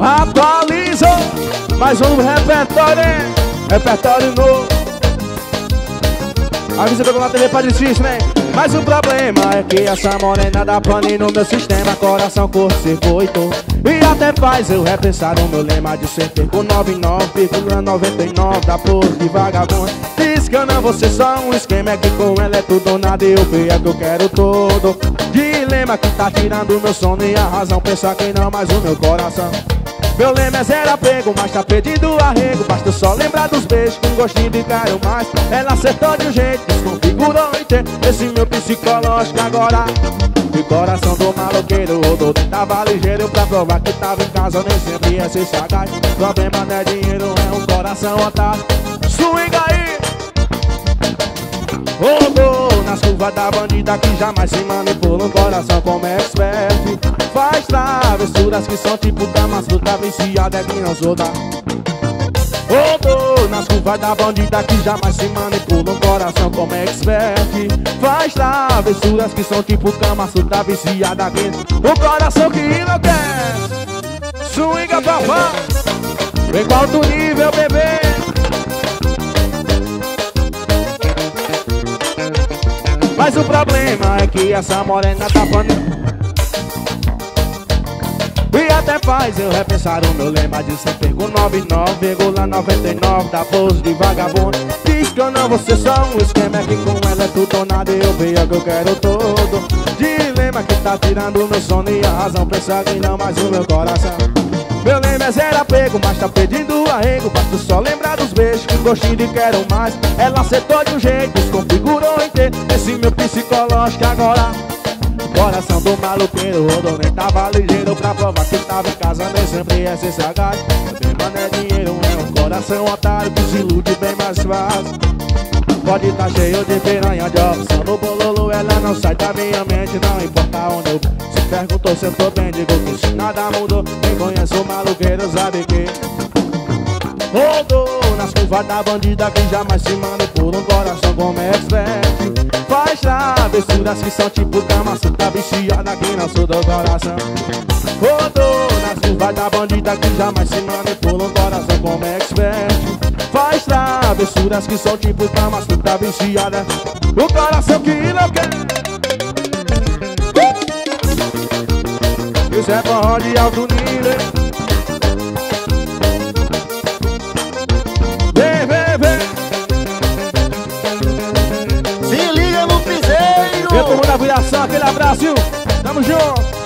Atualiza mais um repertório, hein? Repertório novo. Avisa pela TV pra desistir, né? Mas o problema é que essa morena dá pane no meu sistema, coração curto-circuito. E até faz eu repensar o meu lema de ser perco 99,99 da porra de vagabundo. Diz que eu não vou ser só um esquema, é que com ela é tudo ou nada e o pior é que eu quero todo. Dilema que tá tirando o meu sono e a razão pensa que não, mas o meu coração. Meu lema é zero apego, mas tá perdido arrego. Basta só lembrar dos beijos, com gostinho de quero mais. Ela acertou de um jeito, desconfigurou inteiro esse meu psicológico agora. E coração do maloqueiro, rodou, tava ligeiro pra provar que tava em casa, nem sempre ia ser sagaz. Problema não é dinheiro, é um coração otário. Swing aí! Rodou nas curvas da bandida que jamais se manipula, um coração como é expert. Faz travessuras que são tipo damas, fruta viciada é que não soda. Rodou nas curvas da bandida que jamais se manipula, um coração como expert. Faz travessuras que são tipo damas, fruta viciada que o coração que enlouquece. Swinga papá, vem com alto nível bebê. Mas o problema é que essa morena tá banida e até faz eu repensar o meu lema de ser perco 99,99 da bolsa de vagabundo. Diz que eu não vou ser só um esquema, é que com ela é tudo ou nada e eu vejo que eu quero todo. Dilema que tá tirando meu sono e a razão pensa que não, mas o meu coração. Meu lema é zero apego, mas tá pedindo arrego. Basta só lembrar dos beijos, que gostinho de quero mais. Ela acertou de um jeito, desconfigurou inteiro esse meu psicológico agora. Coração do maluqueiro, rodou, nem tava ligeiro pra provar que tava em casa, nem sempre ia ser sagaz. Meu mano é dinheiro, é um coração otário que se ilude bem mais fácil. Pode tá cheio de piranha de opção no bololo, ela não sai da minha mente, não importa onde eu. Se perguntou se eu tô bem, digo que se nada mudou. Quem conhece o maluqueiro sabe que rodou nas curvas da bandida que jamais se manipula, um coração como expert. Faz travessuras que são tipo cama, tá viciada que não sou do coração. Rodou nas curvas da bandida que jamais se manipula, um coração como expert. Faz travessuras que são tipo cama, tá viciada, o coração que não quer. Isso é forró de alto nível. Vem pro mundo da viação, aquele abraço, tamo junto.